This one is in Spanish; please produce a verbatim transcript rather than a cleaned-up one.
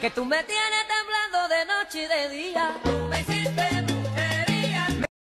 que tú me tienes temblando de noche y de día.